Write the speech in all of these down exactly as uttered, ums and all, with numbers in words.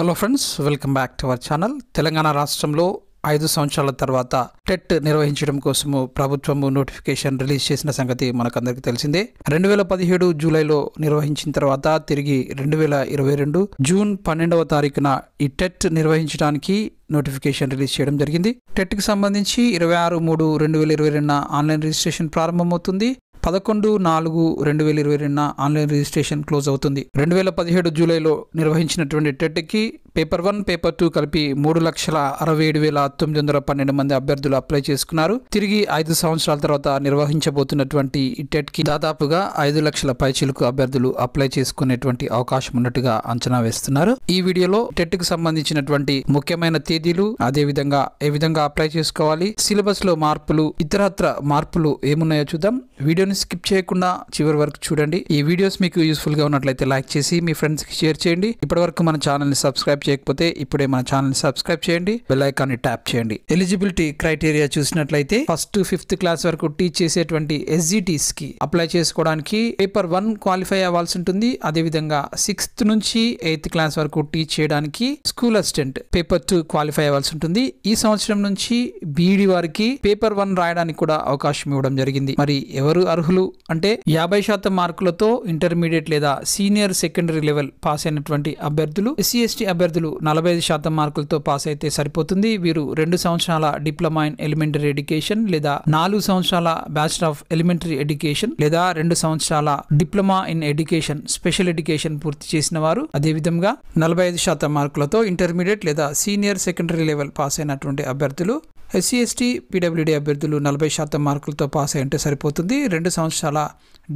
Hello friends, welcome back to our channel. Telangana రాష్ట్రంలో ఐదు సంవత్సరాల తర్వాత టెట్ నిర్వహించడం కోసము ప్రభుత్వము నోటిఫికేషన్ రిలీజ్ చేసిన సంగతి మనకందరికీ తెలిసిందే. రెండు వేల పదిహేడు జూలైలో నిర్వహించిన తర్వాత తిరిగి రెండు వేల ఇరవై రెండు జూన్ పన్నెండవ తారీఖున ఈ టెట్ నిర్వహించడానికి నోటిఫికేషన్ రిలీజ్ చేయడం జరిగింది. టెట్కి సంబంధించి ఇరవై ఆరు మూడు రెండు వేల ఇరవై రెండున ఆన్లైన్ రిజిస్ట్రేషన్ ప్రారంభమవుతుంది. పదకొండు నాలుగు రెండు వేల ఇరవై రెండున ఆన్లైన్ రిజిస్ట్రేషన్ క్లోజ్ అవుతుంది. రెండు వేల పదిహేడు జూలైలో నిర్వహించినటువంటి టెట్కి పేపర్ వన్ పేపర్ టూ కలిపి మూడు లక్షల అరవై ఏడు వేల తొమ్మిది వందల పన్నెండు మంది అభ్యర్థులు అప్లై చేసుకున్నారు. తిరిగి ఐదు సంవత్సరాల తర్వాత నిర్వహించబోతున్నటువంటి టెట్ కి దాదాపుగా ఐదు లక్షల పైచిలకు అభ్యర్థులు అప్లై చేసుకునేటువంటి అవకాశం ఉన్నట్టుగా అంచనా వేస్తున్నారు. ఈ వీడియోలో టెట్ కి సంబంధించినటువంటి ముఖ్యమైన తేదీలు, అదే విధంగా ఏ విధంగా అప్లై చేసుకోవాలి, సిలబస్ లో మార్పులు, ఇతరత్ర మార్పులు ఏమున్నాయో చూద్దాం. వీడియోని స్కిప్ చేయకుండా చివరి వరకు చూడండి. ఈ వీడియోస్ మీకు యూస్ఫుల్ గా ఉన్నట్లయితే లైక్ చేసి మీ ఫ్రెండ్స్ కి షేర్ చేయండి. ఇప్పటి వరకు మన ఛానల్ ని సబ్స్క్రైబ్ చేయకపోతే ఇప్పుడే మన ఛానల్ సబ్స్క్రైబ్ చేయండి, బెల్ ఐకాన్ ని ట్యాప్ చేయండి. ఎలిజిబిలిటీ క్రైటీరియా చూసినట్లయితే ఫస్ట్ టు ఫిఫ్త్ క్లాస్ వరకు టీచ్ చేసేటువంటి ఎస్జిటీస్ కి అప్లై చేసుకోవడానికి పేపర్ వన్ క్వాలిఫై అవ్వాల్సి ఉంటుంది. అదే విధంగా సిక్స్త్ నుంచి ఎయిత్ క్లాస్ వరకు టీచ్ చేయడానికి school assistant paper two qualify అవ్వాల్సి ఉంటుంది. ఈ సంవత్సరం నుంచి బీఈడీ వారికి పేపర్ వన్ రాయడానికి కూడా అవకాశం ఇవ్వడం జరిగింది. మరి ఎవరు అర్హులు అంటే యాభై శాతం మార్కులతో ఇంటర్మీడియట్ లేదా సీనియర్ సెకండరీ లెవెల్ పాస్ అయినటువంటి అభ్యర్థులు, ఎస్సీ ఎస్టీ అభ్యర్థులు నలభై ఐదు శాతం మార్కులతో పాస్ అయితే సరిపోతుంది. వీరు రెండు సంవత్సరాల డిప్లొమా ఇన్ ఎలిమెంటరీ ఎడ్యుకేషన్ లేదా నాలుగు సంవత్సరాల బ్యాచిలర్ ఆఫ్ ఎలిమెంటరీ ఎడ్యుకేషన్ లేదా రెండు సంవత్సరాల diploma in education special education పూర్తి చేసిన వారు, అదే విధంగా నలభై ఐదు శాతం మార్కులతో ఇంటర్మీడియట్ లేదా సీనియర్ సెకండరీ లెవెల్ పాస్ అయినటువంటి అభ్యర్థులు, ఎస్సీ ఎస్టీ పీడబ్ల్యూడీ అభ్యర్థులు నలభై శాతం మార్కులతో పాస్ అయ్యంటే సరిపోతుంది. రెండు సంవత్సరాల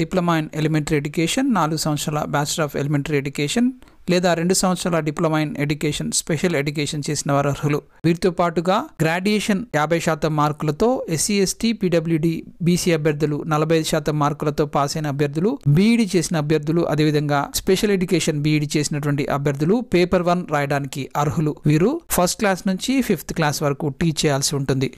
డిప్లొమా ఇన్ ఎలిమెంటరీ ఎడ్యుకేషన్, నాలుగు సంవత్సరాల బ్యాచిలర్ ఆఫ్ ఎలిమెంటరీ ఎడ్యుకేషన్ లేదా రెండు సంవత్సరాల diploma in education special education చేసిన వారు అర్హులు. వీరితో పాటుగా గ్రాడ్యుయేషన్ యాభై శాతం మార్కులతో, ఎస్సీ ఎస్టీ పీడబ్ల్యూడీ బీసీ అభ్యర్థులు నలభై ఐదు శాతం మార్కులతో పాస్ అయిన అభ్యర్థులు, బీఈడీ చేసిన అభ్యర్థులు, అదేవిధంగా స్పెషల్ ఎడ్యుకేషన్ బీఈడీ చేసినటువంటి అభ్యర్థులు పేపర్ వన్ రాయడానికి అర్హులు. వీరు ఫస్ట్ క్లాస్ నుంచి ఫిఫ్త్ క్లాస్ వరకు టీచ్ చేయాల్సి ఉంటుంది.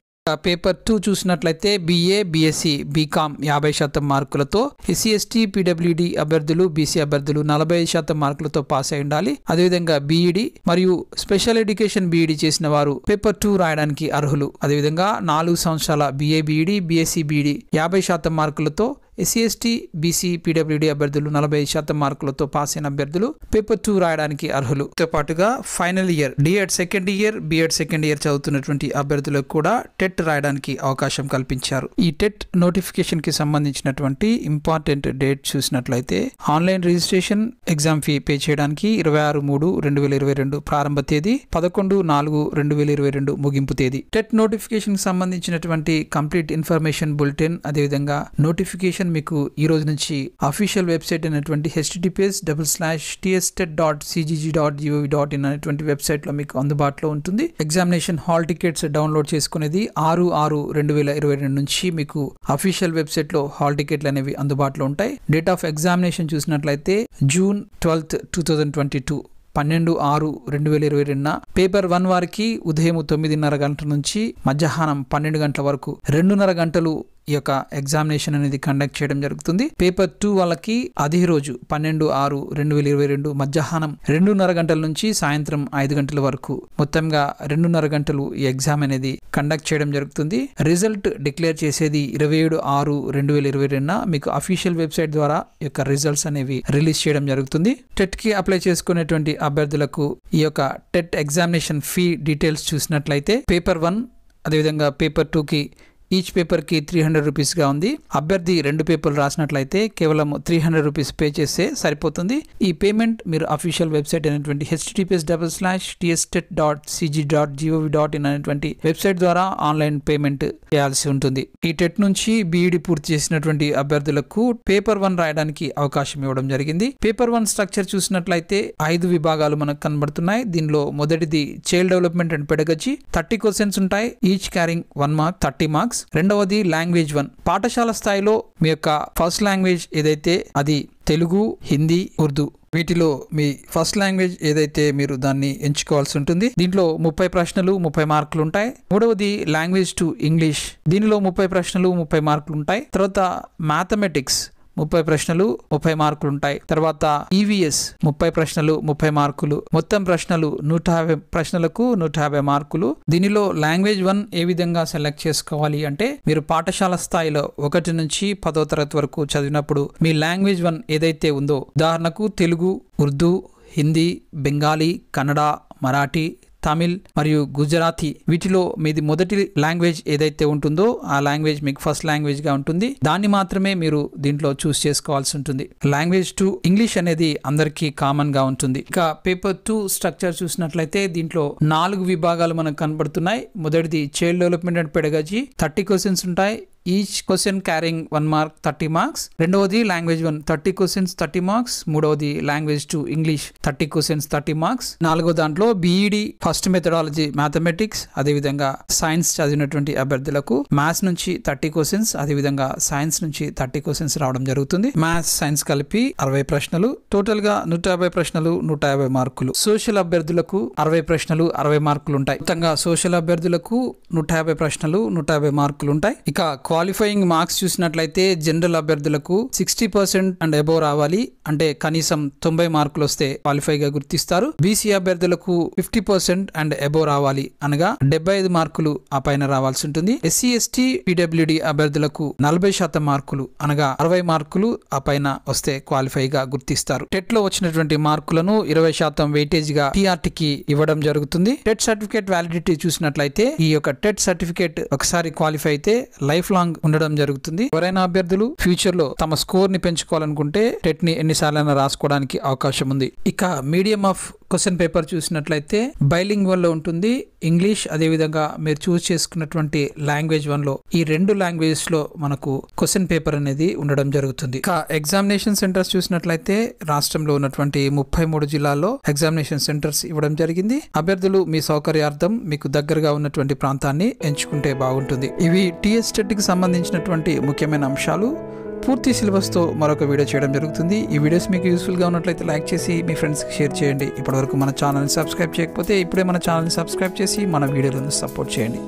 పేపర్ టూ చూసినట్లయితే బిఏ బిఎస్సి బీకామ్ యాభై శాతం మార్కులతో, ఎస్సీ ఎస్టీ పీడబ్ల్యూడీ అభ్యర్థులు బీసీ అభ్యర్థులు నలభై ఐదు శాతం మార్కులతో పాస్ అయి ఉండాలి. అదేవిధంగా బీఈడీ మరియు స్పెషల్ ఎడ్యుకేషన్ బీఈడీ చేసిన వారు పేపర్ టూ రాయడానికి అర్హులు. అదేవిధంగా నాలుగు సంవత్సరాల బిఏ బిఈడీ బిఎస్సి బిఈడీ యాభై శాతం మార్కులతో, ఎస్సీ ఎస్టీ బీసీ పీడబ్ల్యూడీ అభ్యర్థులు నలభై ఐదు శాతం మార్కులతో పాస్ అయిన అభ్యర్థులు పేపర్ టూ రాయడానికి అర్హులు. తో పాటుగా final year DEd second year BEd second year చదువుతున్నటువంటి అభ్యర్థులకు కూడా టెట్ రాయడానికి అవకాశం కల్పించారు. ఈ టెట్ నోటిఫికేషన్ కి సంబంధించినటువంటి ఇంపార్టెంట్ డేట్ చూసినట్లయితే online registration exam fee pay చేయడానికి ఇరవై ఆరు మూడు రెండు వేల ఇరవై రెండు ప్రారంభ తేదీ, పదకొండు నాలుగు రెండు వేల ఇరవై రెండు ముగింపు తేదీ. టెట్ నోటిఫికేషన్ కి సంబంధించినటువంటి కంప్లీట్ ఇన్ఫర్మేషన్ బులెటిన్, అదేవిధంగా నోటిఫికేషన్ మీకు ఈ రోజు నుంచి అఫీషియల్ వెబ్సైట్ అయినటువంటి H T T P S double slash T S TET dot C G G dot G O V dot in అనేటువంటి వెబ్సైట్ లో మీకు అందుబాటులో ఉంటుంది. ఎగ్జామినేషన్ హాల్ టికెట్స్ డౌన్లోడ్ చేసుకునేది ఆరు ఆరు రెండు వేల ఇరవై రెండు నుంచి మీకు అఫీషియల్ వెబ్సైట్ లో హాల్ టికెట్లు అనేవి అందుబాటులో ఉంటాయి. డేట్ ఆఫ్ ఎగ్జామినేషన్ చూసినట్లయితే June twelfth two thousand twenty two పన్నెండు ఆరు రెండు వేల ఇరవై రెండున పేపర్ వన్ వారికి ఉదయం తొమ్మిదిన్నర గంటల నుంచి మధ్యాహ్నం పన్నెండు గంటల వరకు రెండున్నర గంటలు ఈ యొక్క ఎగ్జామినేషన్ అనేది కండక్ట్ చేయడం జరుగుతుంది. పేపర్ టూ వాళ్ళకి అదే రోజు పన్నెండు ఆరు రెండు వేల ఇరవై రెండు మధ్యాహ్నం రెండున్నర గంటల నుంచి సాయంత్రం ఐదు గంటల వరకు మొత్తంగా రెండున్నర గంటలు ఈ ఎగ్జామ్ అనేది కండక్ట్ చేయడం జరుగుతుంది. రిజల్ట్ డిక్లేర్ చేసేది ఇరవై ఏడు ఆరు రెండు వేల ఇరవై రెండున మీకు అఫీషియల్ వెబ్సైట్ ద్వారా ఈ యొక్క రిజల్ట్స్ అనేవి రిలీజ్ చేయడం జరుగుతుంది. టెట్ కి అప్లై చేసుకునేటువంటి అభ్యర్థులకు ఈ యొక్క టెట్ ఎగ్జామినేషన్ ఫీ డీటెయిల్స్ చూసినట్లయితే పేపర్ వన్ అదేవిధంగా పేపర్ టూ కి ఈచ్ పేపర్ కి త్రీ హండ్రెడ్ రూపీస్ గా ఉంది. అభ్యర్థి రెండు పేపర్లు రాసినట్లయితే కేవలం త్రీ హండ్రెడ్ రూపీస్ పే చేస్తే సరిపోతుంది. ఈ పేమెంట్ మీరు అఫీషియల్ వెబ్సైట్ అయినటువంటి H T T P S double slash T S TET dot C G G dot G O V dot in అనేటువంటి వెబ్సైట్ ద్వారా ఆన్లైన్ పేమెంట్ చేయాల్సి ఉంటుంది. ఈ టెట్ నుంచి బీఈడి పూర్తి చేసినటువంటి అభ్యర్థులకు పేపర్ వన్ రాయడానికి అవకాశం ఇవ్వడం జరిగింది. పేపర్ వన్ స్ట్రక్చర్ చూసినట్లయితే ఐదు విభాగాలు మనకు కనబడుతున్నాయి. దీనిలో మొదటిది child development and pedagogy, thirty questions ఉంటాయి, each carrying one mark thirty marks. రెండవది లాంగ్వేజ్ వన్, పాఠశాల స్థాయిలో మీ యొక్క ఫస్ట్ లాంగ్వేజ్ ఏదైతే అది తెలుగు, హిందీ, ఉర్దూ, వీటిలో మీ ఫస్ట్ లాంగ్వేజ్ ఏదైతే మీరు దాన్ని ఎంచుకోవాల్సి ఉంటుంది. దీంట్లో ముప్పై ప్రశ్నలు ముప్పై మార్కులు ఉంటాయి. మూడవది లాంగ్వేజ్ టు ఇంగ్లీష్, దీనిలో ముప్పై ప్రశ్నలు ముప్పై మార్కులు ఉంటాయి. తర్వాత మ్యాథమెటిక్స్ ముప్పై ప్రశ్నలు ముప్పై మార్కులు ఉంటాయి. తర్వాత ఈవీఎస్ ముప్పై ప్రశ్నలు ముప్పై మార్కులు. మొత్తం ప్రశ్నలు నూట యాభై ప్రశ్నలకు నూట యాభై మార్కులు. దీనిలో లాంగ్వేజ్ వన్ ఏ విధంగా సెలెక్ట్ చేసుకోవాలి అంటే మీరు పాఠశాల స్థాయిలో ఒకటి నుంచి పదో తరగతి వరకు చదివినప్పుడు మీ లాంగ్వేజ్ వన్ ఏదైతే ఉందో, ఉదాహరణకు తెలుగు, ఉర్దూ, హిందీ, బెంగాలీ, కన్నడ, మరాఠీ, తమిళ్ మరియు గుజరాతీ, వీటిలో మీది మొదటి లాంగ్వేజ్ ఏదైతే ఉంటుందో ఆ లాంగ్వేజ్ మీకు ఫస్ట్ లాంగ్వేజ్ గా ఉంటుంది. దాన్ని మాత్రమే మీరు దీంట్లో చూస్ చేసుకోవాల్సి ఉంటుంది. లాంగ్వేజ్ టూ ఇంగ్లీష్ అనేది అందరికీ కామన్ గా ఉంటుంది. ఇక పేపర్ టూ స్ట్రక్చర్ చూసినట్లయితే దీంట్లో నాలుగు విభాగాలు మనకు కనబడుతున్నాయి. మొదటిది child development and pedagogy, thirty questions ఉంటాయి. Each question carrying one mark, thirty marks. రెండవది language one, thirty questions thirty marks. మూడవది language two English, thirty questions thirty marks. నాలుగో దాంట్లో బీఈడి ఫస్ట్ మెథడాలజీ మ్యాథమెటిక్స్, అదేవిధంగా సైన్స్ చదివినటువంటి అభ్యర్థులకు maths నుంచి thirty questions, అదేవిధంగా సైన్స్ నుంచి థర్టీ క్వశ్చన్స్ రావడం జరుగుతుంది. మ్యాథ్స్ సైన్స్ కలిపి అరవై ప్రశ్నలు, టోటల్ గా నూట యాభై ప్రశ్నలు నూట యాభై మార్కులు. సోషల్ అభ్యర్థులకు అరవై ప్రశ్నలు అరవై మార్కులు ఉంటాయి. మొత్తంగా సోషల్ అభ్యర్థులకు నూట యాభై ప్రశ్నలు నూట యాభై మార్కులు ఉంటాయి. ఇక క్వాలిఫైయింగ్ మార్క్స్ చూసినట్లయితే జనరల్ అభ్యర్థులకు సిక్స్టీ పర్సెంట్ అండ్ అబోవ్ రావాలి, అంటే కనీసం తొంభై మార్కులు వస్తే క్వాలిఫై గా గుర్తిస్తారు. బీసీ అభ్యర్థులకు ఫిఫ్టీ పర్సెంట్ అండ్ అబోవ్ రావాలి, అనగా డెబ్బై ఐదు మార్కులు ఆ పైన రావాల్సి ఉంటుంది. ఎస్సీ ఎస్టీ పీడబ్ల్యూడి అభ్యర్థులకు నలభై శాతం మార్కులు, అనగా అరవై మార్కులు ఆ పైన వస్తే క్వాలిఫై గా గుర్తిస్తారు. టెట్ లో వచ్చినటువంటి మార్కులను ఇరవై శాతం వెయిటేజ్ గా పీఆర్టీకి ఇవ్వడం జరుగుతుంది. టెట్ సర్టిఫికేట్ వ్యాలిడిటీ చూసినట్లయితే ఈ యొక్క టెట్ సర్టిఫికేట్ ఒకసారి క్వాలిఫై అయితే లైఫ్ ఉండడం జరుగుతుంది. ఎవరైనా అభ్యర్థులు ఫ్యూచర్ లో తమ స్కోర్ ని పెంచుకోవాలనుకుంటే టెట్ ని ఎన్నిసార్లైనా రాసుకోవడానికి అవకాశం ఉంది. ఇక మీడియం ఆఫ్ క్వశ్చన్ పేపర్ చూసినట్లయితే బైలింగ్వల్ లో ఉంటుంది. ఇంగ్లీష్ అదేవిధంగా మీరు చూస్ చేసుకున్నటువంటి లాంగ్వేజ్ వన్ లో ఈ రెండు లాంగ్వేజెస్ లో మనకు క్వశ్చన్ పేపర్ అనేది ఉండడం జరుగుతుంది. ఇక ఎగ్జామినేషన్ సెంటర్స్ చూసినట్లయితే రాష్ట్రంలో ఉన్నటువంటి ముప్పై మూడు జిల్లాల్లో ఎగ్జామినేషన్ సెంటర్స్ ఇవ్వడం జరిగింది. అభ్యర్థులు మీ సౌకర్యార్థం మీకు దగ్గరగా ఉన్నటువంటి ప్రాంతాన్ని ఎంచుకుంటే బాగుంటుంది. ఇవి టీఎస్టెట్ కి సంబంధించినటువంటి ముఖ్యమైన అంశాలు. పూర్తి సిలబస్తో మరొక వీడియో చేయడం జరుగుతుంది. ఈ వీడియోస్ మీకు యూస్ఫుల్గా ఉన్నట్లయితే లైక్ చేసి మీ ఫ్రెండ్స్కి షేర్ చేయండి. ఇప్పటివరకు మన ఛానల్ని సబ్స్క్రైబ్ చేయకపోతే ఇప్పుడే మన ఛానల్ని సబ్స్క్రైబ్ చేసి మన వీడియోలను సపోర్ట్ చేయండి.